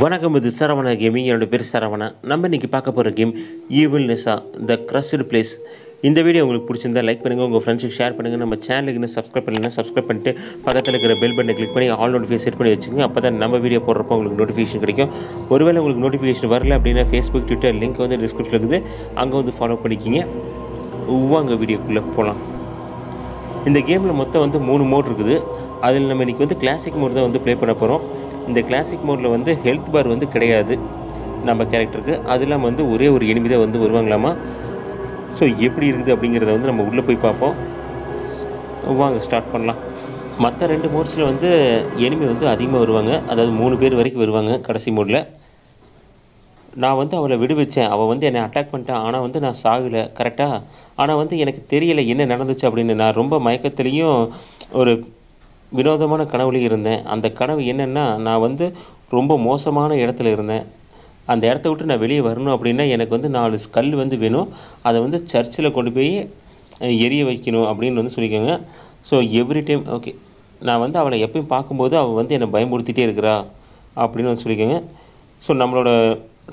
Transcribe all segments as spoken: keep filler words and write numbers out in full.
வணக்கம், இது சரவணா கேமிங். என்னோட பேர் சரவணா. நம்ம இன்றைக்கி பார்க்க போகிற கேம் ஈவில்னெஸ்ஸா த கிரஷ்டு பிளேஸ். இந்த வீடியோ உங்களுக்கு பிடிச்சிருந்தா லைக் பண்ணுங்கள், உங்கள் ஃப்ரெண்ட்ஸுக்கு ஷேர் பண்ணுங்கள். நம்ம சேனலுக்கு இன்னும் சப்ஸ்கிரைப் பண்ணலைன்னா சப்ஸ்கிரைப் பண்ணிட்டு பக்கத்தில் இருக்கிற பெல் பட்டனை கிளிக் பண்ணி ஆல் நோட்டிஃபிகேஷன் செட் பண்ணி வச்சுங்க. அப்போ தான் நம்ம வீடியோ போடுறப்போ உங்களுக்கு நோட்டிஃபிகேஷன் கிடைக்கும். ஒருவேளை உங்களுக்கு நோட்டிஃபிகேஷன் வரல அப்படின்னா ஃபேஸ்புக், ட்விட்டர் லிங்க் வந்து டிஸ்கிரிப்ஷனில் இருக்குது, அங்கே வந்து ஃபாலோ பண்ணிக்கிங்க. உங்க வீடியோக்குள்ளே போகலாம். இந்த கேமில் மொத்தம் வந்து மூணு மோட் இருக்குது. அதில் நம்ம இன்றைக்கி வந்து கிளாசிக் மோட் தான் வந்து ப்ளே பண்ண போகிறோம். இந்த கிளாசிக் மோடில் வந்து ஹெல்த் பார் வந்து கிடையாது நம்ம கேரக்டருக்கு. அது இல்லாமல் வந்து ஒரே ஒரு எனிமி தான் வந்து வருவாங்களாமா. ஸோ எப்படி இருக்குது அப்படிங்கிறத வந்து நம்ம உள்ளே போய் பார்ப்போம். வாங்க ஸ்டார்ட் பண்ணலாம். மற்ற ரெண்டு மோட்ஸில் வந்து எனிமி வந்து அதிகமாக வருவாங்க, அதாவது மூணு பேர் வரைக்கும் வருவாங்க. கடைசி மோடில் நான் வந்து அவளை விடுவிச்சேன். அவள் வந்து என்னை அட்டாக் பண்ணிட்டான், ஆனால் வந்து நான் சாகலை கரெக்டாக. ஆனால் வந்து எனக்கு தெரியலை என்ன நடந்துச்சு அப்படின்னு. நான் ரொம்ப மயக்கத்துலேயும் ஒரு வினோதமான கனவுலையும் இருந்தேன். அந்த கனவு என்னென்னா, நான் வந்து ரொம்ப மோசமான இடத்துல இருந்தேன். அந்த இடத்த விட்டு நான் வெளியே வரணும் அப்படின்னா எனக்கு வந்து நாலு கல் வந்து வேணும். அதை வந்து சர்ச்சில் கொண்டு போய் எரிய வைக்கணும் அப்படின்னு வந்து சொல்லிக்கோங்க. ஸோ எவ்ரி டைம் ஓகே, நான் வந்து அவளை எப்பயும் பார்க்கும்போது அவள் வந்து என்னை பயமுறுத்திட்டே இருக்கிறா அப்படின்னு வந்து சொல்லிக்கோங்க. ஸோ நம்மளோட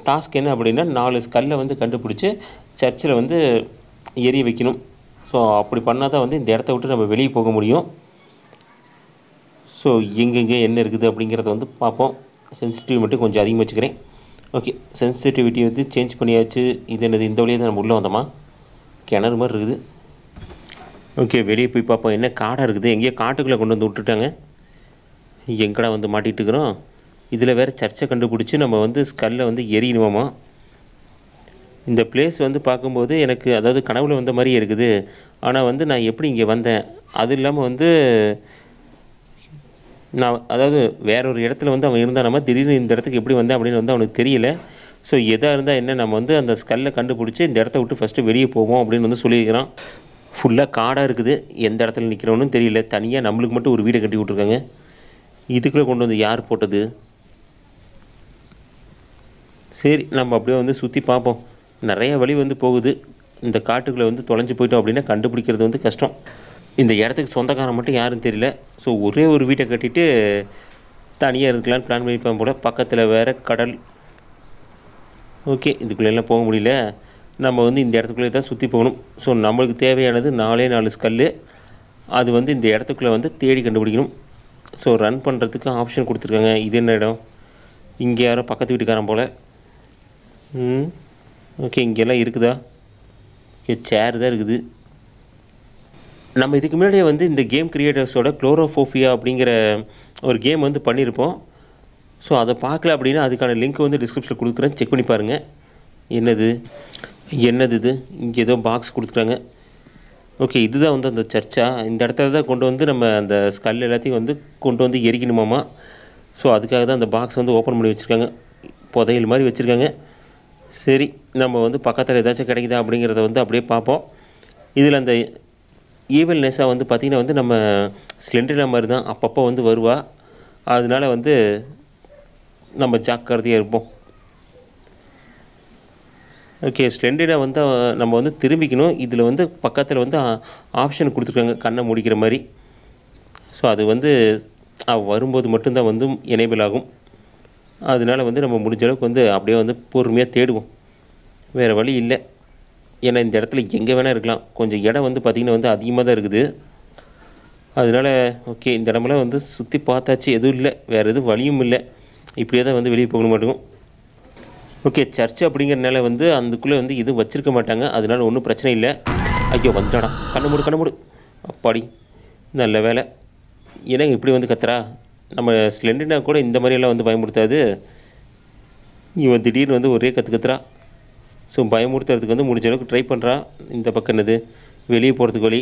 டாஸ்க் என்ன அப்படின்னா, நாலு கல்லை வந்து கண்டுபிடிச்சி சர்ச்சில் வந்து எரிய வைக்கணும். ஸோ அப்படி பண்ணால் தான் வந்து இந்த இடத்த விட்டு நம்ம வெளியே போக முடியும். ஸோ எங்கெங்கே என்ன இருக்குது அப்படிங்கிறத வந்து பார்ப்போம். சென்சிட்டிவ் மட்டும் கொஞ்சம் அதிகமாக வச்சுக்கிறேன். ஓகே, சென்சிட்டிவிட்டி வந்து சேஞ்ச் பண்ணியாச்சு. இது என்னது, இந்த வழியாக தான் நம்ம உள்ளே வந்தோமா? கிணறு மாதிரி இருக்குது. ஓகே, வெளியே போய் பார்ப்போம். என்ன காடாக இருக்குது, எங்கேயோ காட்டுக்குள்ளே கொண்டு வந்து விட்டுட்டாங்க. எங்கடா வந்து மாட்டிகிட்டு இருக்கிறோம். இதில் வேறு சர்ச்சை கண்டுபிடிச்சி நம்ம வந்து ஸ்கல்லை வந்து எரியணுமாமா. இந்த பிளேஸ் வந்து பார்க்கும்போது எனக்கு, அதாவது கனவுல வந்த மாதிரியே இருக்குது. ஆனால் வந்து நான் எப்படி இங்கே வந்தேன், அது இல்லாமல் வந்து நான், அதாவது வேற ஒரு இடத்துல வந்து அவன் இருந்தால் நம்ம திடீர்னு இந்த இடத்துக்கு எப்படி வந்தேன் அப்படின்னு வந்து அவனுக்கு தெரியல. ஸோ எதாக இருந்தால் என்ன, நம்ம வந்து அந்த ஸ்கல்லை கண்டுபிடிச்சி இந்த இடத்த விட்டு ஃபஸ்ட்டு வெளியே போவோம் அப்படின்னு வந்து சொல்லியிருக்கிறான். ஃபுல்லாக காடாக இருக்குது, எந்த இடத்துல நிற்கிறோன்னு தெரியல. தனியாக நம்மளுக்கு மட்டும் ஒரு வீடை கட்டி விட்ருக்காங்க. இதுக்குள்ளே கொண்டு வந்து யார் போட்டது? சரி, நம்ம அப்படியே வந்து சுற்றி பார்ப்போம். நிறைய வழி வந்து போகுது. இந்த காட்டுக்குள்ளே வந்து தொலைஞ்சி போயிட்டோம் அப்படின்னா கண்டுபிடிக்கிறது வந்து கஷ்டம். இந்த இடத்துக்கு சொந்தக்காரன் மட்டும் யாரும் தெரியல. ஸோ ஒரே ஒரு வீட்டை கட்டிட்டு தனியாக இருக்கலான்னு பிளான் பண்ணிப்பேன் போல். பக்கத்தில் வேறு கடல். ஓகே, இதுக்குள்ளெல்லாம் போக முடியல. நம்ம வந்து இந்த இடத்துக்குள்ளே தான் சுற்றி போகணும். ஸோ நம்மளுக்கு தேவையானது நாலே நாலு ஸ்கல்லு. அது வந்து இந்த இடத்துக்குள்ளே வந்து தேடி கண்டுபிடிக்கணும். ஸோ ரன் பண்ணுறதுக்கு ஆப்ஷன் கொடுத்துருக்காங்க. இது என்ன இடம்? இங்கே யாரோ பக்கத்து வீட்டுக்காரன் போல். ம் ஓகே, இங்கெல்லாம் இருக்குதா? ஓகே, சேர் தான் இருக்குது. நம்ம இதுக்கு முன்னாடியே வந்து இந்த கேம் கிரியேட்டர்ஸோட குளோரோஃபோபியா அப்படிங்கிற ஒரு கேம் வந்து பண்ணியிருப்போம். ஸோ அதை பார்க்கல அப்படின்னா அதுக்கான லிங்க் வந்து டிஸ்கிரிப்ஷனில் கொடுக்குறேன், செக் பண்ணி பாருங்கள். என்னது என்னது இது? இங்கே ஏதோ பாக்ஸ் கொடுத்துட்டாங்க. ஓகே, இதுதான் வந்து அந்த சர்ச்சா. இந்த இடத்துல தான் கொண்டு வந்து நம்ம அந்த ஸ்கல் எல்லாத்தையும் வந்து கொண்டு வந்து எரிக்கணுமாமா. ஸோ அதுக்காக தான் அந்த பாக்ஸ் வந்து ஓப்பன் பண்ணி வச்சுருக்காங்க, புதையல் மாதிரி வச்சுருக்காங்க. சரி, நம்ம வந்து பக்கத்தில் ஏதாச்சும் கிடைக்குதா அப்படிங்கிறத வந்து அப்படியே பார்ப்போம். இதில் அந்த ஈவில்னெஸ்ஸா வந்து பார்த்திங்கன்னா வந்து நம்ம ஸ்லெண்டரினா மாதிரி தான் அப்பப்போ வந்து வருவா. அதனால வந்து நம்ம ஜாக்கிரதையாக இருப்போம். ஓகே, ஸ்லெண்டரினா வந்து நம்ம வந்து திரும்பிக்கணும். இதில் வந்து பக்கத்தில் வந்து ஆப்ஷன் கொடுத்துருக்காங்க கண்ணை மூடிக்கிற மாதிரி. ஸோ அது வந்து வரும்போது மட்டும்தான் வந்து எனேபிள் ஆகும். அதனால வந்து நம்ம முடிஞ்ச அளவுக்கு வந்து அப்படியே வந்து பொறுமையாக தேடுவோம், வேறு வழி இல்லை. ஏன்னா இந்த இடத்துல எங்கே வேணால் இருக்கலாம். கொஞ்சம் இடம் வந்து பார்த்திங்கன்னா வந்து அதிகமாக தான் இருக்குது. அதனால் ஓகே, இந்த இடமெல்லாம் வந்து சுற்றி பார்த்தாச்சு. எதுவும் இல்லை, வேறு எதுவும் வழியும் இல்லை. இப்படியே தான் வந்து வெளியே போக மாட்டோம். ஓகே, சர்ச்சு அப்படிங்கிறனால வந்து அதுக்குள்ளே வந்து எதுவும் வச்சுருக்க மாட்டாங்க. அதனால ஒன்றும் பிரச்சனை இல்லை. ஐயோ, வந்துட்டாடா. கண்ணு மூடு, கண்ணு மூடு. அப்பாடி, நல்ல வேலை. ஏன்னா இப்படி வந்து கத்துறா. நம்ம ஸ்லெண்டர்னா கூட இந்த மாதிரியெல்லாம் வந்து பயமுறுத்தாது. இவன் திடீர்னு வந்து ஒரே கற்று கத்துறா. ஸோ பயமுறுத்துறதுக்கு வந்து முடிஞ்ச அளவுக்கு ட்ரை பண்ணுறான். இந்த பக்கம் என்னது, வெளியே போகிறதுக்கு வழி.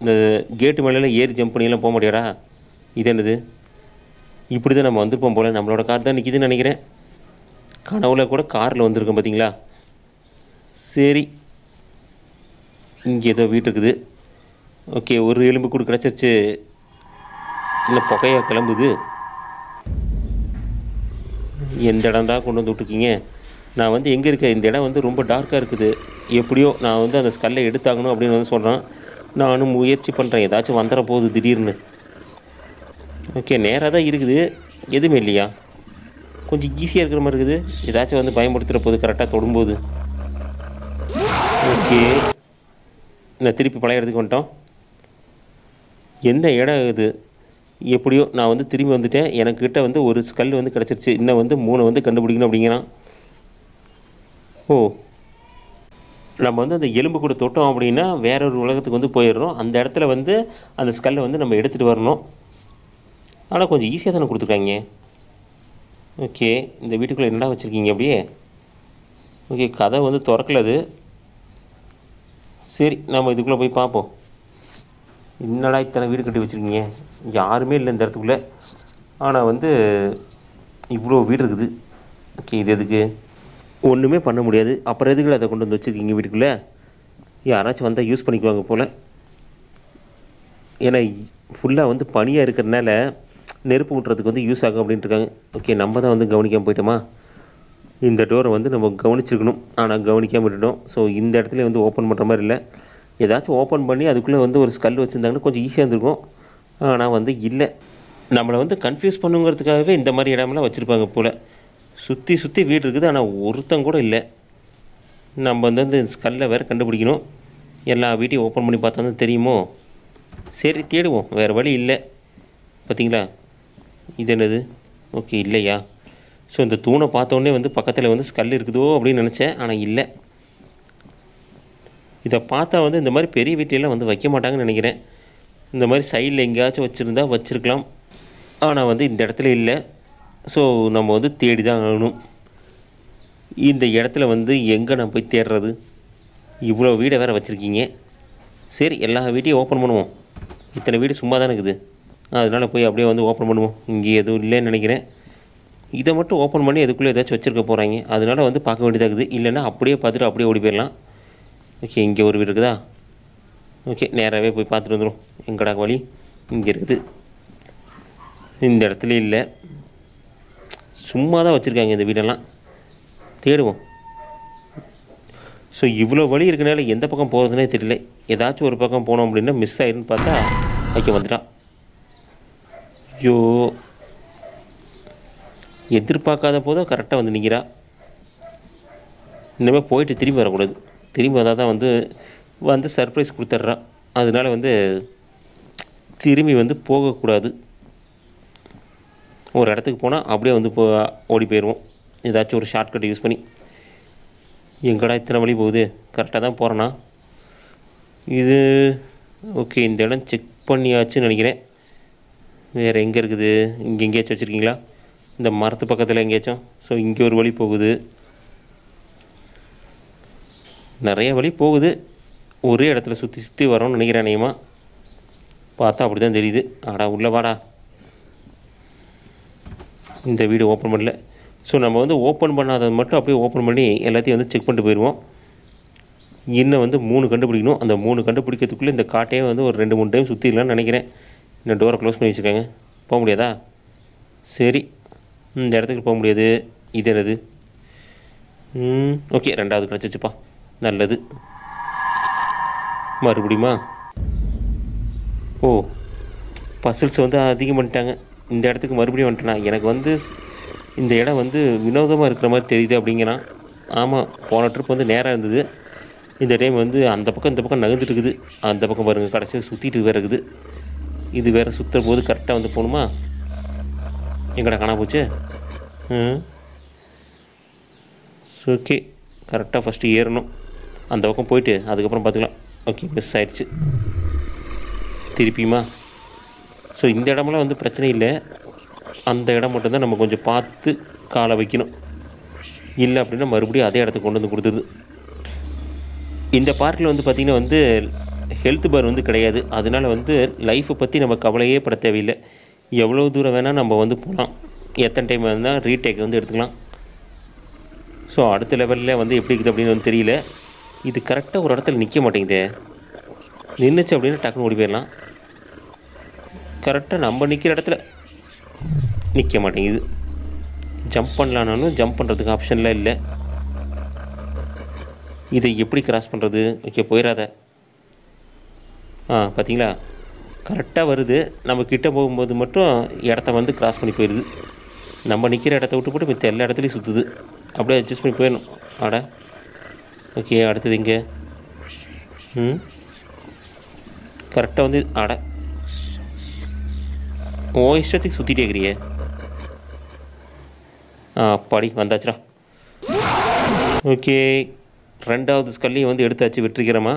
இந்த கேட்டு மேலெலாம் ஏறி ஜம்ப் பண்ணியெல்லாம் போக முடியாடா. இது என்னது, இப்படி தான் நம்ம வந்துருப்போம் போல். நம்மளோட கார் தான் நிற்கிதுன்னு நினைக்கிறேன். கனவுல கூட காரில் வந்திருக்கோம் பார்த்தீங்களா. சரி, இங்கே ஏதோ வீட்டு இருக்குது. ஓகே, ஒரு எலும்பு கூட கிடச்சிருச்சு. இல்லை புகையாக கிளம்புது. எந்த இடம்டா கொண்டு வந்து விட்டுருக்கீங்க? நான் வந்து எங்கே இருக்கேன்? இந்த இடம் வந்து ரொம்ப டார்க்காக இருக்குது. எப்படியோ நான் வந்து அந்த ஸ்கல்லை எடுத்தாகணும் அப்படின்னு வந்து சொல்கிறேன். நானும் முயற்சி பண்ணுறேன், ஏதாச்சும் வந்துட போகுது திடீர்னு. ஓகே, நேராக தான் இருக்குது, எதுவுமே இல்லையா? கொஞ்சம் ஈஸியாக இருக்கிற மாதிரி இருக்குது. ஏதாச்சும் வந்து பயன்படுத்துகிற போது கரெக்டாக தொடும்போது. ஓகே, நான் திருப்பி பழைய இடத்துக்கு வந்துட்டோம். எந்த இடம் இது? எப்படியோ நான் வந்து திரும்பி வந்துட்டேன். எனக்கிட்ட வந்து ஒரு ஸ்கல் வந்து கிடச்சிருச்சு. இன்னும் வந்து மூணு வந்து கண்டுபிடிக்கணும் அப்படிங்கிறான். ஓ, நம்ம வந்து அந்த எலும்பு கூட தொட்டோம் அப்படின்னா வேற ஒரு உலகத்துக்கு வந்து போயிடுறோம். அந்த இடத்துல வந்து அந்த ஸ்கல்லை வந்து நம்ம எடுத்துகிட்டு வரணும். ஆனால் கொஞ்சம் ஈஸியாக தானே கொடுத்துருக்காங்க. ஓகே, இந்த வீட்டுக்குள்ளே என்னடா வச்சுருக்கீங்க அப்படியே? ஓகே, கதை வந்து திறக்கலது. சரி, நம்ம இதுக்குள்ளே போய் பார்ப்போம். என்னடா இத்தனை வீடு கட்டி வச்சுருக்கீங்க? யாருமே இல்லை இந்த இடத்துக்குள்ளே. ஆனால் வந்து இவ்வளோ வீடு இருக்குது. ஓகே, இது எதுக்கு? ஒன்றுமே பண்ண முடியாது. அப்புறம் எதுக்குள்ள அதை கொண்டு வந்து வச்சுருக்கீங்க வீட்டுக்குள்ளே? யாராச்சும் வந்தால் யூஸ் பண்ணிக்குவாங்க போல். ஏன்னா ஃபுல்லாக வந்து பனியாக இருக்கிறதுனால நெருப்பு ஊட்டுறதுக்கு வந்து யூஸ் ஆகும் அப்படின்ட்டுருக்காங்க. ஓகே, நம்ம தான் வந்து கவனிக்காமல் போயிட்டோமா? இந்த டோரை வந்து நம்ம கவனிச்சிருக்கணும், ஆனால் கவனிக்காமல் விட்டுட்டோம். ஸோ இந்த இடத்துல வந்து ஓப்பன் பண்ணுற மாதிரி இல்லை. ஏதாச்சும் ஓப்பன் பண்ணி அதுக்குள்ளே வந்து ஒரு ஸ்கல் வச்சுருந்தாங்கன்னா கொஞ்சம் ஈஸியாக இருந்திருக்கும். ஆனால் வந்து இல்லை, நம்மளை வந்து கன்ஃபியூஸ் பண்ணுங்கிறதுக்காகவே இந்த மாதிரி இடமெல்லாம் வச்சுருப்பாங்க போல். சுற்றி சுற்றி வீடு இருக்குது, ஆனால் ஒருத்தங்க கூட இல்லை. நம்ம வந்து இந்த ஸ்கல்லை வேறு கண்டுபிடிக்கணும். எல்லா வீட்டையும் ஓப்பன் பண்ணி பார்த்தா தான் தெரியுமோ. சரி, தேடுவோம், வேறு வழி இல்லை. பார்த்திங்களா, இது என்னது? ஓகே, இல்லையா? ஸோ இந்த தூணை பார்த்தோன்னே வந்து பக்கத்தில் வந்து ஸ்கல் இருக்குதோ அப்படின்னு நினச்சேன், ஆனால் இல்லை. இதை பார்த்தா வந்து இந்த மாதிரி பெரிய வீட்டிலலாம் வந்து வைக்க மாட்டாங்கன்னு நினைக்கிறேன். இந்த மாதிரி சைடில் எங்கேயாச்சும் வச்சுருந்தா வச்சுருக்கலாம், ஆனால் வந்து இந்த இடத்துல இல்லை. ஸோ நம்ம வந்து தேடி தான் ஆகணும். இந்த இடத்துல வந்து எங்கே நான் போய் தேடுறது? இவ்வளோ வீடை வேறு வச்சுருக்கீங்க. சரி, எல்லா வீட்டையும் ஓப்பன் பண்ணுவோம். இத்தனை வீடு சும்மா தான் இருக்குது, அதனால் போய் அப்படியே வந்து ஓப்பன் பண்ணுவோம். இங்கே எதுவும் இல்லைன்னு நினைக்கிறேன். இதை மட்டும் ஓப்பன் பண்ணி அதுக்குள்ளே ஏதாச்சும் வச்சுருக்க போகிறாங்க, அதனால் வந்து பார்க்க வேண்டியதாக இருக்குது. இல்லைன்னா அப்படியே பார்த்துட்டு அப்படியே ஓடி போயிடலாம். ஓகே, இங்கே ஒரு வீடு இருக்குதா? ஓகே, நேராகவே போய் பார்த்துட்டு வந்துடும். எங்கடா வழி? இங்கே இருக்குது. இந்த இடத்துல இல்லை, சும்மா தான் வச்சுருக்காங்க இந்த வீடெல்லாம். தேடுவோம். ஸோ இவ்வளோ வழி இருக்கனால எந்த பக்கம் போகிறதுனே தெரியல. ஏதாச்சும் ஒரு பக்கம் போனோம் அப்படின்னா மிஸ் ஆயிடுன்னு பார்த்தா ஓகே வந்துட்டான். ஐயோ, எதிர்பார்க்காத போதோ கரெக்டாக வந்து நிற்கிறா. இனிமேல் போயிட்டு திரும்பி வரக்கூடாது. திரும்பி வந்தால் தான் வந்து வந்து சர்ப்ரைஸ் கொடுத்துட்றா. அதனால வந்து திரும்பி வந்து போகக்கூடாது. ஒரு இடத்துக்கு போனால் அப்படியே வந்து போ ஓடி போயிடுவோம், ஏதாச்சும் ஒரு ஷார்ட்கட் யூஸ் பண்ணி. எங்கடா இத்தனை வழி போகுது? கரெக்டாக தான் போகிறேன்னா இது. ஓகே, இந்த இடம் செக் பண்ணியாச்சுன்னு நினைக்கிறேன். வேறு எங்கே இருக்குது? இங்கே எங்கேயாச்சும் வச்சுருக்கீங்களா? இந்த மரத்து பக்கத்தில் எங்கேயாச்சும். ஸோ இங்கே ஒரு வழி போகுது. நிறைய வழி போகுது, ஒரே இடத்துல சுற்றி சுற்றி வரோம்னு நினைக்கிறேன். அநேகமாக பார்த்தா அப்படி தான் தெரியுது. ஆடா, உள்ளே வாடா. இந்த வீடு ஓப்பன் பண்ணல. ஸோ நம்ம வந்து ஓப்பன் பண்ணாதது மட்டும் அப்படியே ஓப்பன் பண்ணி எல்லாத்தையும் வந்து செக் பண்ணிட்டு போயிடுவோம். இன்னும் வந்து மூணு கண்டுபிடிக்கணும். அந்த மூணு கண்டுபிடிக்கிறதுக்குள்ளே இந்த காட்டையே வந்து ஒரு ரெண்டு மூணு டைம் சுற்றிடலான்னு நினைக்கிறேன். இன்னும் டோரை க்ளோஸ் பண்ணி வச்சுருக்காங்க. போக முடியாதா? சரி, இந்த இடத்துக்கு போக முடியாது. இது என்னது? ஓகே, ரெண்டாவது கிடச்சிச்சுப்பா, நல்லது. மறுபடியுமா? ஓ, பசில்ஸ் வந்து அதிகம் பண்ணிட்டாங்க. இந்த இடத்துக்கு மறுபடியும் வந்துட்டேனா? எனக்கு வந்து இந்த இடம் வந்து வினோதமாக இருக்கிற மாதிரி தெரியுது அப்படிங்கிறான். ஆமாம், போன ட்ரிப் வந்து நேராக இருந்தது. இந்த டைம் வந்து அந்த பக்கம் இந்த பக்கம் நகர்ந்துட்டு இருக்குது. அந்த பக்கம் பாருங்கள், கடைசியாக சுற்றிட்டு வேறு இருக்குது. இது வேறு சுற்றுற போது கரெக்டாக வந்து போகணுமா? எங்கடா காணா போச்சு? ம், ஓகே, கரெக்டாக ஃபஸ்ட்டு ஏறணும். அந்த பக்கம் போயிட்டு அதுக்கப்புறம் பார்த்துக்கலாம். ஓகே, மிஸ் ஆயிடுச்சு. திருப்பியுமா? ஸோ இந்த இடமெல்லாம் வந்து பிரச்சனை இல்லை. அந்த இடம் மட்டும்தான் நம்ம கொஞ்சம் பார்த்து காலை வைக்கணும். இல்லை அப்படின்னா மறுபடியும் அதே இடத்துக்கு கொண்டு வந்து கொடுத்துருது. இந்த பார்க்கில் வந்து பார்த்திங்கன்னா வந்து ஹெல்த் பார் வந்து கிடையாது. அதனால் வந்து லைஃப்பை பற்றி நம்ம கவலையே பட தேவையில்லை. எவ்வளோ தூரம் வேணால் நம்ம வந்து போகலாம். எத்தனை டைம் வேணால் ரீடேக் வந்து எடுத்துக்கலாம். ஸோ அடுத்த லெவலில் வந்து எப்படி இருக்குது அப்படின்னு வந்து தெரியல. இது கரெக்டாக ஒரு இடத்துல நிற்க மாட்டேங்குது. நின்றுச்சு அப்படின்னா டக்குன்னு ஓடி போயிடலாம். கரெக்டாக நம்ம நிற்கிற இடத்துல நிற்க மாட்டேங்குது. ஜம்ப் பண்ணலான்னாலும் ஜம்ப் பண்ணுறதுக்கு ஆப்ஷன்லாம் இல்லை. இதை எப்படி கிராஸ் பண்ணுறது? ஓகே, போயிடாத. ஆ, பார்த்தீங்களா, கரெக்டாக வருது. நம்ம கிட்டே போகும்போது மட்டும் இடத்த வந்து கிராஸ் பண்ணி போயிடுது. நம்ம நிற்கிற இடத்த விட்டு போட்டு மித்த எல்லா இடத்துலையும் சுற்றுது. அப்படியே அட்ஜஸ்ட் பண்ணி போயிடணும். ஆட ஓகே. அடுத்தது இங்கே ம் கரெக்டாக வந்து ஆட ஓ இஷ்டத்துக்கு சுற்றிட்டே இருக்கிறியே. ஆ அப்பாடி வந்தாச்சுடா. ஓகே ரெண்டாவது ஸ்கல்லையும் வந்து எடுத்தாச்சு வெற்றிக்கிறமா.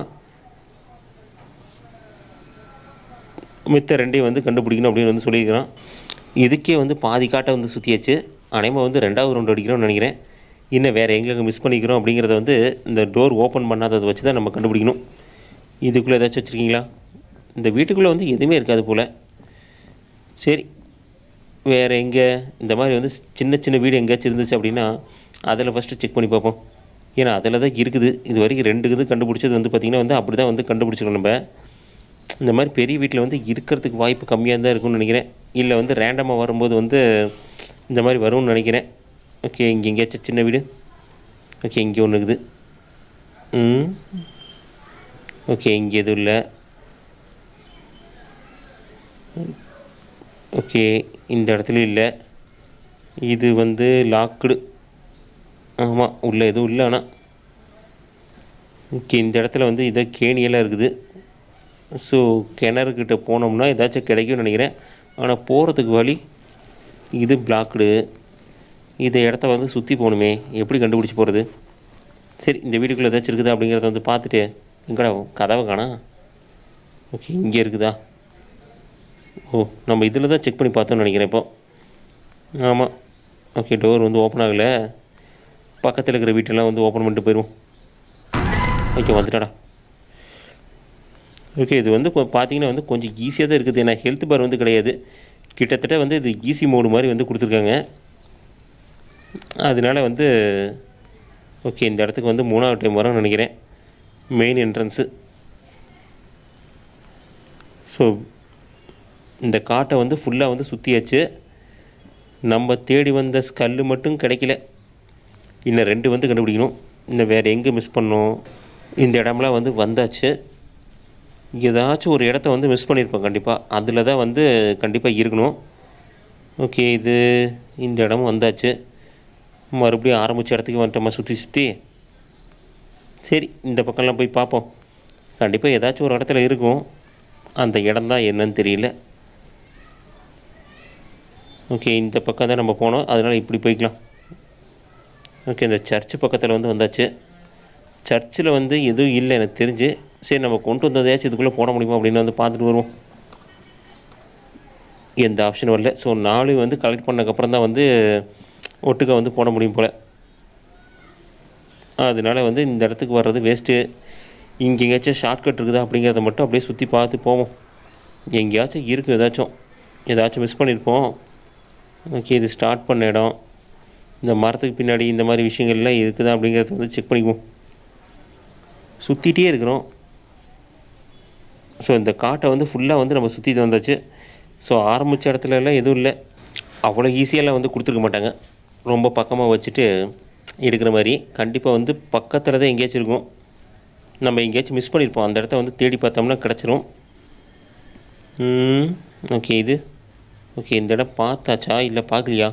மித்த ரெண்டையும் வந்து கண்டுபிடிக்கணும் அப்படின்னு வந்து சொல்லியிருக்கிறான். இதுக்கே வந்து பாதி காட்டை வந்து சுற்றியாச்சு. அனைமா வந்து ரெண்டாவது ரவுண்டு அடிக்கிறோம்னு நினைக்கிறேன். இன்னும் வேறு எங்கெங்கே மிஸ் பண்ணிக்கிறோம் அப்படிங்கிறத வந்து இந்த டோர் ஓப்பன் பண்ணாததை வச்சு தான் நம்ம கண்டுபிடிக்கணும். இதுக்குள்ளே ஏதாச்சும் வச்சுருக்கீங்களா? இந்த வீட்டுக்குள்ளே வந்து எதுவுமே இருக்காது போல். சரி வேறு எங்கே இந்த மாதிரி வந்து சின்ன சின்ன வீடு எங்கேயாச்சும் இருந்துச்சு அப்படின்னா அதில் ஃபஸ்ட்டு செக் பண்ணி பார்ப்போம். ஏன்னா அதில் தான் இருக்குது. இது வரைக்கும் ரெண்டு இது கண்டுபிடிச்சது வந்து பார்த்திங்கன்னா வந்து அப்படி தான் வந்து கண்டுபிடிச்சிக்கணும். நம்ம இந்த மாதிரி பெரிய வீட்டில் வந்து இருக்கிறதுக்கு வாய்ப்பு கம்மியாக தான் இருக்கும்னு நினைக்கிறேன். இல்லை வந்து ரேண்டமாக வரும்போது வந்து இந்த மாதிரி வரும்னு நினைக்கிறேன். ஓகே இங்கே எங்கேயாச்சும் சின்ன வீடு. ஓகே இங்கே ஒன்று இருக்குது. ம் ஓகே இங்கே எதுவும் இல்லை. ஓகே இந்த இடத்துல இல்லை. இது வந்து லாக்குடு. ஆமாம் உள்ளே எதுவும் இல்லை. ஆனால் ஓகே இந்த இடத்துல வந்து இதை கேணியெல்லாம் இருக்குது. ஸோ கிணறுக்கிட்ட போனோம்னா ஏதாச்சும் கிடைக்கும்னு நினைக்கிறேன். ஆனால் போகிறதுக்கு வழி இது பிளாக்டு. இதை இடத்த வந்து சுற்றி போகணுமே. எப்படி கண்டுபிடிச்சி போகிறது? சரி இந்த வீட்டுக்குள்ளே ஏதாச்சும் இருக்குதா அப்படிங்கிறத வந்து பார்த்துட்டு எங்கடா கதவை காணா. ஓகே இங்கே இருக்குதா? ஓ நம்ம இதில் தான் செக் பண்ணி பார்த்தோம்னு நினைக்கிறேன் இப்போ. ஆமாம் ஓகே டோர் வந்து ஓப்பன் ஆகலை. பக்கத்தில் இருக்கிற வீட்டெல்லாம் வந்து ஓப்பன் பண்ணிட்டு போயிடுவோம். ஓகே வந்துட்டாடா. ஓகே இது வந்து பார்த்திங்கன்னா வந்து கொஞ்சம் ஈஸியாக தான் இருக்குது. ஏன்னா ஹெல்த் பார் வந்து கிடையாது. கிட்டத்தட்ட வந்து இது ஈஸி மோடு மாதிரி வந்து கொடுத்துருக்காங்க. அதனால வந்து ஓகே இந்த இடத்துக்கு வந்து மூணாவது டைம் வரோம்னு நினைக்கிறேன். Main entrance. ஸோ இந்த காட்டை வந்து ஃபுல்லாக வந்து சுற்றியாச்சு. நம்ம தேடி வந்த ஸ்கல்லு மட்டும் கிடைக்கல. இன்னும் ரெண்டு வந்து கண்டுபிடிக்கணும். இன்னும் வேறு எங்கே மிஸ் பண்ணோம்? இந்த இடம்லாம் வந்து வந்தாச்சு. ஏதாச்சும் ஒரு இடத்த வந்து மிஸ் பண்ணியிருப்போம் கண்டிப்பாக. அதில் தான் வந்து கண்டிப்பாக இருக்கணும். ஓகே இது இந்த இடமும் வந்தாச்சு. மறுபடியும் ஆரம்பித்த இடத்துக்கு வந்துட்டோம்மா சுற்றி சுற்றி. சரி இந்த பக்கம்லாம் போய் பார்ப்போம். கண்டிப்பாக ஏதாச்சும் ஒரு இடத்துல இருக்கும். அந்த இடம் தான் என்னன்னு தெரியல. ஓகே இந்த பக்கம் தான் நம்ம போனோம். அதனால் இப்படி போய்க்கலாம். ஓகே இந்த சர்ச்சு பக்கத்தில் வந்து வந்தாச்சு. சர்ச்சில் வந்து எதுவும் இல்லை எனக்கு தெரிஞ்சு. சரி நம்ம கொண்டு வந்ததையாச்சும் இதுக்குள்ளே போட முடியுமா அப்படின்னு வந்து பார்த்துட்டு வருவோம். எந்த ஆப்ஷனும் வரல. ஸோ நாலு வந்து கலெக்ட் பண்ணக்கப்புறம் தான் வந்து ஒட்டுக்க வந்து போட முடியும் போல். அதனால் வந்து இந்த இடத்துக்கு வர்றது வேஸ்ட்டு. இங்கே எங்கேயாச்சும் ஷார்ட்கட் இருக்குதா அப்படிங்கிறத மட்டும் அப்படியே சுற்றி பார்த்து போவோம். எங்கேயாச்சும் இருக்கும். ஏதாச்சும் ஏதாச்சும் மிஸ் பண்ணியிருப்போம். ஓகே இது ஸ்டார்ட் பண்ண இடம். இந்த மரத்துக்கு பின்னாடி இந்த மாதிரி விஷயங்கள்லாம் இருக்குதா அப்படிங்கிறத வந்து செக் பண்ணிக்குவோம். சுற்றிகிட்டே இருக்கிறோம். ஸோ இந்த காட்டை வந்து ஃபுல்லாக வந்து நம்ம சுற்றிட்டு வந்தாச்சு. ஸோ ஆரம்பித்த இடத்துலலாம் எதுவும் இல்லை. அவ்வளோ ஈஸியாலாம் வந்து கொடுத்துருக்க மாட்டாங்க. ரொம்ப பக்கமாக வச்சுட்டு எடுக்கிற மாதிரி. கண்டிப்பாக வந்து பக்கத்தில் தான் எங்கேயாச்சும் இருக்கும். நம்ம எங்கேயாச்சும் மிஸ் பண்ணியிருப்போம். அந்த இடத்த வந்து தேடி பார்த்தோம்னா கிடச்சிரும். ஓகே இது ஓகே இந்த இடம் பார்த்தாச்சா இல்லை பார்க்கலையா?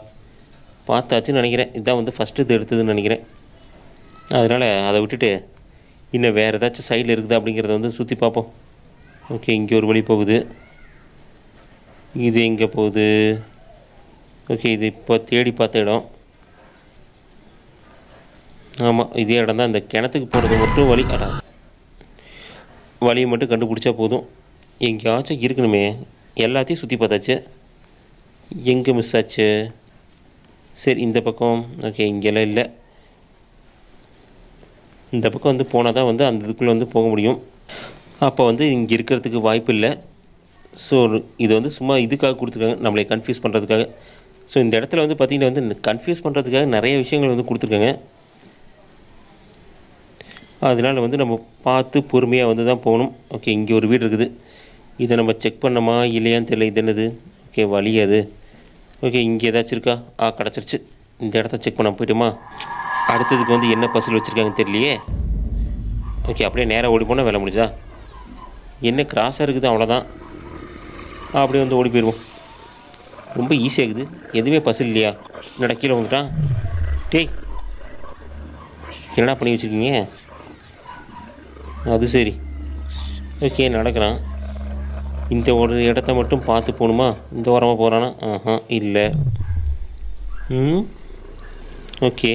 பார்த்தாச்சுன்னு நினைக்கிறேன். இதுதான் வந்து ஃபஸ்ட்டு இது எடுத்ததுன்னு நினைக்கிறேன். அதனால் அதை விட்டுட்டு இன்னும் வேறு ஏதாச்சும் சைடில் இருக்குது அப்படிங்கிறத வந்து சுற்றி பார்ப்போம். ஓகே இங்கே ஒரு வழி போகுது. இது எங்கே போகுது? ஓகே இது இப்போ தேடி பார்த்த இடம். ஆமாம் இதே இடம் தான். இந்த கிணத்துக்கு போகிறது மட்டும் வழி. அட வழியை மட்டும் கண்டுபிடிச்சா போதும். எங்கேயாச்சும் இருக்கணுமே. எல்லாத்தையும் சுற்றி பார்த்தாச்சு. எங்கே மிஸ் ஆச்சு? சரி இந்த பக்கம். ஓகே இங்கெல்லாம் இல்லை. இந்த பக்கம் வந்து போனால் தான் வந்து அந்த இதுக்குள்ளே வந்து போக முடியும். அப்போ வந்து இங்கே இருக்கிறதுக்கு வாய்ப்பு இல்லை. ஸோ இது வந்து சும்மா இதுக்காக கொடுத்துருக்காங்க, நம்மளை கன்ஃபியூஸ் பண்ணுறதுக்காக. ஸோ இந்த இடத்துல வந்து பார்த்திங்கன்னா வந்து கன்ஃபியூஸ் பண்ணுறதுக்காக நிறைய விஷயங்கள் வந்து கொடுத்துருக்காங்க. அதனால் வந்து நம்ம பார்த்து பொறுமையாக வந்து தான் போகணும். ஓகே இங்கே ஒரு வீடு இருக்குது. இதை நம்ம செக் பண்ணோமா இல்லையான்னு தெரியல. இது என்னது? ஓகே வழி அது. ஓகே இங்கே ஏதாச்சும் இருக்கா? ஆ கிடச்சிருச்சு. இந்த இடத்த செக் பண்ண போய்ட்டுமா. அடுத்ததுக்கு வந்து என்ன பசில் வச்சுருக்காங்கன்னு தெரியலையே. ஓகே அப்படியே நேராக ஓடி போனால் வேலை முடிஞ்சதா? என்ன கிராஸாக இருக்குது அவ்வளோதான். அப்படியே வந்து ஓடி போயிடுவோம். ரொம்ப ஈஸியாகுது, எதுவுமே பசில் இல்லையா? என்னடா கீழே வந்துட்டான். டேய் என்னடா பண்ணி வச்சுருக்கீங்க? அது சரி, ஓகே நடக்கிறான். இந்த ஒரு இடத்த மட்டும் பார்த்து போகணுமா? இந்த ஓரமாக போகிறானா? ஆஹா இல்லை. ம் ஓகே,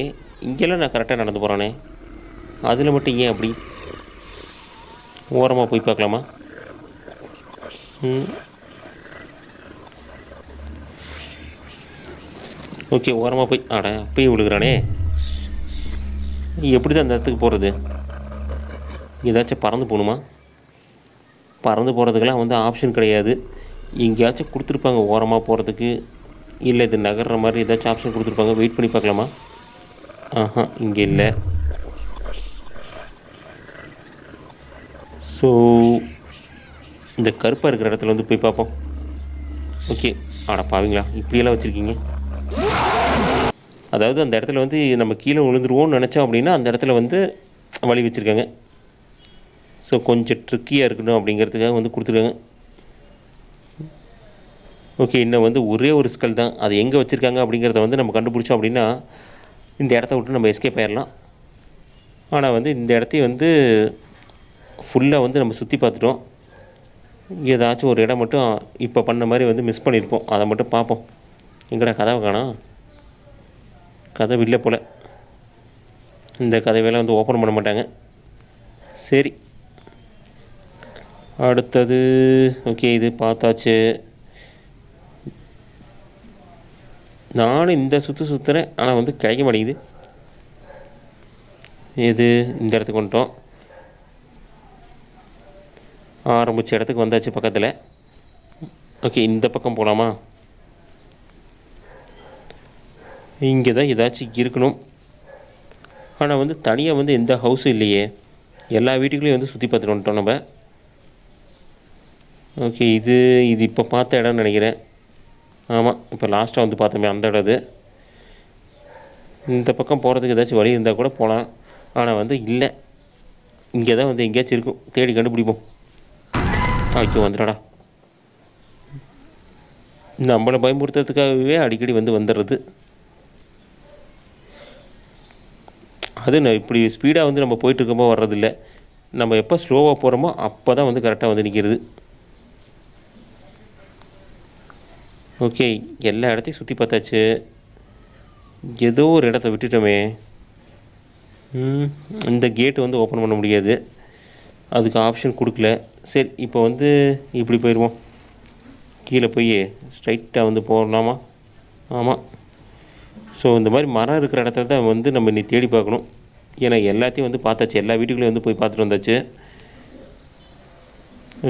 இங்கெல்லாம் நான் கரெக்டாக நடந்து போகிறானே, அதில் மட்டும் ஏன் அப்படி? ஓரமாக போய் பார்க்கலாமா? ம் ஓகே, ஓரமாக போய் ஆட போய் விழுகிறானே, எப்படி தான் அந்த இடத்துக்கு போகிறது? ஏதாச்சும் பறந்து போகணுமா? பறந்து போகிறதுக்கெல்லாம் வந்து ஆப்ஷன் கிடையாது. எங்கேயாச்சும் கொடுத்துருப்பாங்க ஓரமாக போகிறதுக்கு, இல்லை இது நகர்ற மாதிரி ஏதாச்சும் ஆப்ஷன் கொடுத்துருப்பாங்க. வெயிட் பண்ணி பார்க்கலாமா? ஆஹா இங்கே இல்லை. ஸோ இந்த கருப்பாக இருக்கிற இடத்துல வந்து போய் பார்ப்போம். ஓகே, ஆடா பாவீங்களா இப்படியெல்லாம் வச்சுருக்கீங்க. அதாவது அந்த இடத்துல வந்து நம்ம கீழே விழுந்துருவோம்னு நினச்சோம் அப்படின்னா அந்த இடத்துல வந்து வழி வச்சுருக்காங்க. ஸோ கொஞ்சம் ட்ரிக்கியாக இருக்கணும் அப்படிங்கிறதுக்காக வந்து கொடுத்துருக்காங்க. ஓகே, இன்னும் வந்து ஒரே ஒரு ஸ்கல் தான், அது எங்கே வச்சுருக்காங்க அப்படிங்கிறத வந்து நம்ம கண்டுபிடிச்சோம் அப்படின்னா இந்த இடத்த விட்டு நம்ம எஸ்கேப் ஆயிடலாம். ஆனால் வந்து இந்த இடத்தையும் வந்து ஃபுல்லாக வந்து நம்ம சுற்றி பார்த்துட்டோம். ஏதாச்சும் ஒரு இடம் மட்டும் இப்போ பண்ண மாதிரி வந்து மிஸ் பண்ணியிருப்போம், அதை மட்டும் பார்ப்போம். எங்கடா கதவை காணோம்? கதவு இல்லை போல், இந்த கதவையெல்லாம் வந்து ஓப்பன் பண்ண மாட்டாங்க. சரி அடுத்தது. ஓகே இது பார்த்தாச்சு. நானும் இந்த சுற்று சுற்றுறேன், ஆனால் வந்து கிடைக்க மாட்டேங்குது. இது இந்த இடத்துக்கு வந்துட்டோம், ஆரம்பித்த இடத்துக்கு வந்தாச்சு பக்கத்தில். ஓகே இந்த பக்கம் போகலாமா? இங்கே தான் ஏதாச்சும் இருக்கணும். ஆனால் வந்து தனியாக வந்து எந்த ஹவுஸும் இல்லையே, எல்லா வீட்டுக்குள்ளேயும் வந்து சுற்றி பார்த்துட்டு வந்துட்டோம் நம்ம. ஓகே இது இது இப்போ பார்த்த இடம்னு நினைக்கிறேன். ஆமாம் இப்போ லாஸ்ட்டாக வந்து பார்த்தோமே அந்த இடம் அது. இந்த பக்கம் போகிறதுக்கு ஏதாச்சும் வழி இருந்தால் கூட போகலாம், ஆனால் வந்து இல்லை. இங்கே தான் வந்து எங்கேயாச்சும் இருக்கும், தேடி கண்டுபிடிப்போம். ஓகே வந்துடாடா, நம்மளை பயமுறுத்துறதுக்காகவே அடிக்கடி வந்து வந்துடுறது. அது நான் இப்படி ஸ்பீடாக வந்து நம்ம போயிட்டுருக்கப்போ வர்றதில்லை, நம்ம எப்போ ஸ்லோவாக போகிறோமோ அப்போ தான் வந்து கரெக்டாக வந்து நிற்கிறது. ஓகே எல்லா இடத்தையும் சுற்றி பார்த்தாச்சு, ஏதோ ஒரு இடத்த விட்டுட்டோமே. இந்த கேட்டு வந்து ஓப்பன் பண்ண முடியாது, அதுக்கு ஆப்ஷன் கொடுக்கல. சரி இப்போ வந்து இப்படி போயிடுவோம், கீழே போய் ஸ்ட்ரைட்டாக வந்து போகலாமா? ஆமாம். ஸோ இந்த மாதிரி மரம் இருக்கிற இடத்துல தான் வந்து நம்ம இன்னி தேடி பார்க்கணும், ஏன்னா எல்லாத்தையும் வந்து பார்த்தாச்சு, எல்லா வீட்டுக்குள்ளேயும் வந்து போய் பார்த்துட்டு வந்தாச்சு.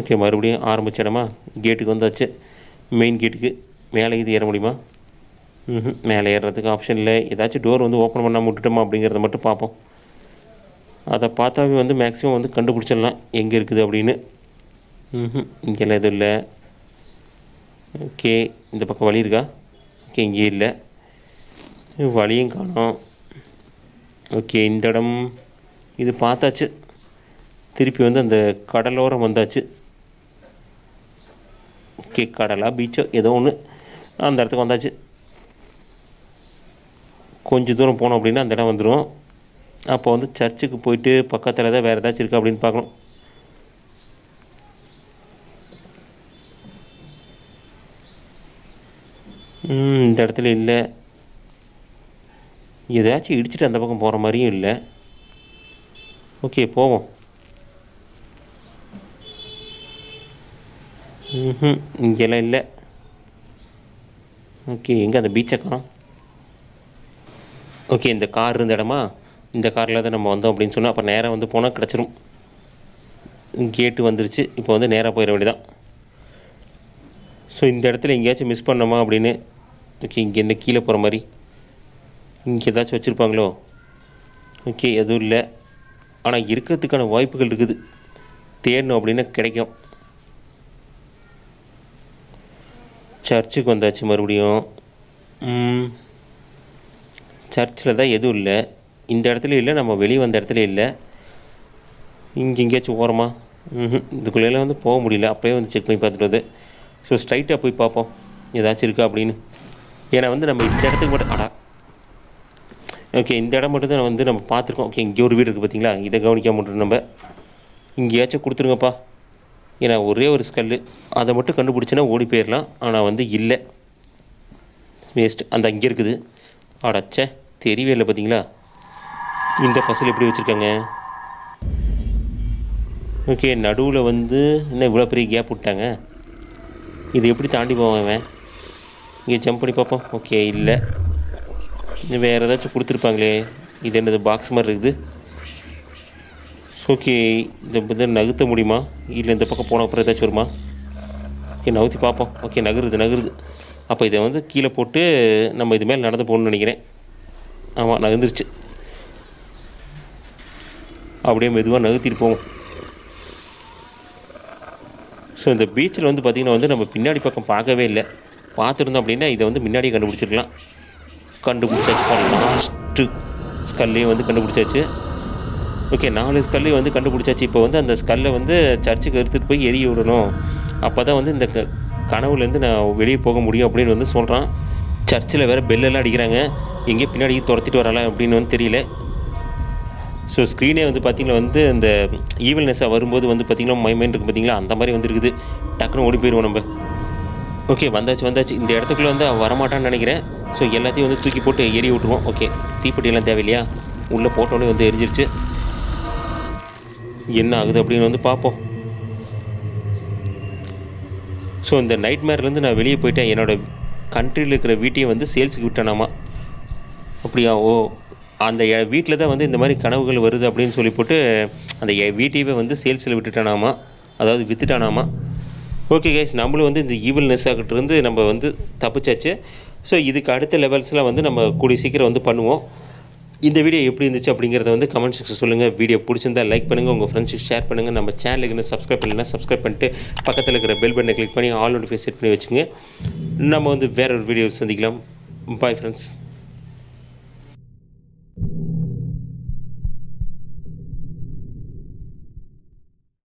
ஓகே மறுபடியும் ஆரம்பித்த இடமா கேட்டுக்கு வந்தாச்சு, மெயின் கேட்டுக்கு. மேலே இது ஏற முடியுமா? ம் மேலே ஏறுறதுக்கு ஆப்ஷன் இல்லை. ஏதாச்சும் டோர் வந்து ஓப்பன் பண்ணாமல் விட்டுட்டோமா அப்படிங்கிறத மட்டும் பார்ப்போம், அதை பார்த்தாவே வந்து மேக்ஸிமம் வந்து கண்டுபிடிச்சிடலாம் எங்கே இருக்குது அப்படின்னு. ம் இங்கெல்லாம் எதுவும் இல்லை. ஓகே இந்த பக்கம் வழி இருக்கா? ஓகே இங்கே இல்லை, வழியும் காணோம். ஓகே இந்த இடம் இது பார்த்தாச்சு, திருப்பி வந்து அந்த கடலோரம் வந்தாச்சு. ஓகே கடலா பீச்சோ ஏதோ ஒன்று அந்த இடத்துக்கு வந்தாச்சு. கொஞ்சம் தூரம் போனோம் அப்படின்னா அந்த இடம் வந்துடும். அப்போ வந்து சர்ச்சுக்கு போயிட்டு பக்கத்தில் தான் வேறு ஏதாச்சும் இருக்கா அப்படின்னு பார்க்கணும். இந்த இடத்துல இல்லை, ஏதாச்சும் இடிச்சிட்டு அந்த பக்கம் போகிற மாதிரியும் இல்லை. ஓகே போவோம். ம் இங்கெல்லாம் இல்லை. ஓகே எங்கே அந்த பீச்சை காணோம்? ஓகே இந்த கார் இருந்த இடமா? இந்த காரில் தான் நம்ம வந்தோம் அப்படின்னு சொன்னால் அப்போ நேராக வந்து போனால் கிடச்சிரும். கேட்டு வந்துருச்சு, இப்போ வந்து நேராக போயிட வேண்டியதான். ஸோ இந்த இடத்துல எங்கேயாச்சும் மிஸ் பண்ணோமா அப்படின்னு. ஓகே இங்கே என்ன கீழே போகிற மாதிரி இங்கே ஏதாச்சும் வச்சுருப்பாங்களோ? ஓகே எதுவும் இல்லை, ஆனால் இருக்கிறதுக்கான வாய்ப்புகள் இருக்குது, தேடணும் அப்படின்னா கிடைக்கும். சர்ச்சுக்கு வந்தாச்சு மறுபடியும். சர்ச்சில் தான் எதுவும் இல்லை, இந்த இடத்துல இல்லை, நம்ம வெளியே வந்த இடத்துல இல்லை. இங்கே எங்கேயாச்சும் ஓரமா? ம் இதுக்குள்ளே வந்து போக முடியல, அப்படியே வந்து செக் பண்ணி பார்த்துட்டு வருது. ஸோ ஸ்ட்ரைட்டாக போய் பார்ப்போம். ஏதாச்சும் இருக்கா அப்படின்னு. ஏன்னா வந்து நம்ம இந்த இடத்துக்கு மட்டும் அடா ஓகே இந்த இடம் மட்டும் தான் வந்து நம்ம பார்த்துருக்கோம். ஓகே இங்கே ஒரு வீடு இருக்குது பார்த்தீங்களா, இதை கவனிக்க முடியும். நம்ம இங்கேயாச்சும் கொடுத்துருங்கப்பா, ஏன்னா ஒரே ஒரு ஸ்கல்லு அதை மட்டும் கண்டுபிடிச்சின்னா ஓடி போயிடலாம். ஆனால் வந்து இல்லை வேஸ்ட், அந்த அங்கே இருக்குது. அடச்சே தெரியவே இல்லை பார்த்தீங்களா, இந்த பசல் எப்படி வச்சுருக்காங்க. ஓகே நடுவில் வந்து இன்னும் இவ்வளோ பெரிய கேப் விட்டாங்க, இது எப்படி தாண்டி போவேன். இங்கே ஜம்ப் பண்ணி பார்ப்போம். ஓகே இல்லை, வேறு ஏதாச்சும் கொடுத்துருப்பாங்களே. இது என்னது பாக்ஸ் மாதிரி இருக்குது. ஓகே இந்த இதை நகர்த்த முடியுமா, இல்லை இந்த பக்கம் போன அப்புறம் ஏதாச்சும் வருமா. ஓகே நகர்த்தி பார்ப்போம். ஓகே நகருது நகருது. அப்போ இதை வந்து கீழே போட்டு நம்ம இது மேலே நடந்து போகணும்னு நினைக்கிறேன். ஆமாம் நகர்ந்துருச்சு. அப்படியே மெதுவாக நகர்த்திட்டு போவோம். ஸோ இந்த பீச்சில் வந்து பார்த்திங்கன்னா வந்து நம்ம பின்னாடி பக்கம் பார்க்கவே இல்லை. பார்த்துருந்தோம் அப்படின்னா இதை வந்து முன்னாடியே கண்டுபிடிச்சிருக்கலாம். கண்டுபிடிச்சாச்சு பண்ணலாம், லாஸ்ட்டு ஸ்கல்லையும் வந்து கண்டுபிடிச்சாச்சு. ஓகே நாலு ஸ்கல்லையும் வந்து கண்டுபிடிச்சாச்சு. இப்போ வந்து அந்த ஸ்கல்லை வந்து சர்ச்சுக்கு எடுத்துகிட்டு போய் எரிய விடணும். அப்போ தான் வந்து இந்த கனவுலேருந்து நான் வெளியே போக முடியும் அப்படின்னு வந்து சொல்கிறான். சர்ச்சில் வேறு பெல்லெல்லாம் அடிக்கிறாங்க, எங்கேயும் பின்னாடி துரத்திட்டு வரலாம் அப்படின்னு வந்து தெரியல. ஸோ ஸ்க்ரீனே வந்து பார்த்திங்கன்னா வந்து இந்த ஈவில்னெஸ்ஸாக வரும்போது வந்து பார்த்திங்கன்னா மை மைண்ட் இருக்குது பார்த்திங்களா, அந்த மாதிரி வந்துருக்குது. டக்குன்னு ஓடி போயிடுவோம் நம்ம. ஓகே வந்தாச்சு வந்தாச்சு. இந்த இடத்துக்குள்ளே வந்து வரமாட்டான்னு நினைக்கிறேன். ஸோ எல்லாத்தையும் வந்து தூக்கி போட்டு எரிய விட்டுருவோம். ஓகே தீப்பெட்டியெல்லாம் தேவையில்லையா, உள்ளே போட்டோன்னே வந்து எரிஞ்சிருச்சு. என்ன ஆகுது அப்படின்னு வந்து பார்ப்போம். ஸோ இந்த நைட் மேர்லேருந்து நான் வெளியே போயிட்டேன். என்னோடய கண்ட்ரியில் இருக்கிற வீட்டையும் வந்து சேல்ஸுக்கு விட்டேனாமா. அப்படியா, ஓ அந்த வீட்டில் தான் வந்து இந்த மாதிரி கனவுகள் வருது அப்படின்னு சொல்லி போட்டு அந்த வீட்டையவே வந்து சேல்ஸில் விட்டுட்டானாமா, அதாவது விற்றுட்டானாமா. ஓகே கைஸ், நம்மளும் வந்து இந்த ஈவில்னெஸ் ஆகிட்டிருந்து நம்ம வந்து தப்பிச்சாச்சு. ஸோ இதுக்கு அடுத்த லெவல்ஸ்லாம் வந்து நம்ம கூடிய சீக்கிரம் வந்து பண்ணுவோம். இந்த வீடியோ எப்படி இருந்துச்சு அப்படிங்கிறத வந்து கமெண்ட் செக்ஷன் சொல்லுங்கள். வீடியோ பிடிச்சிருந்தால் லைக் பண்ணுங்கள், உங்கள் ஃப்ரெண்ட்ஸுக்கு ஷேர் பண்ணுங்கள். நம்ம சேனலுக்கு இன்னும் சப்ஸ்கிரைப் பண்ணலைன்னா சப்ஸ்கிரைப் பண்ணிட்டு பக்கத்தில் இருக்கிற பெல் பட்டனை கிளிக் பண்ணி ஆல் நோட்டிஃபிகேஷன் செட் பண்ணி வச்சுங்க. நம்ம வந்து வேற ஒரு வீடியோ சந்திக்கலாம். Bye friends.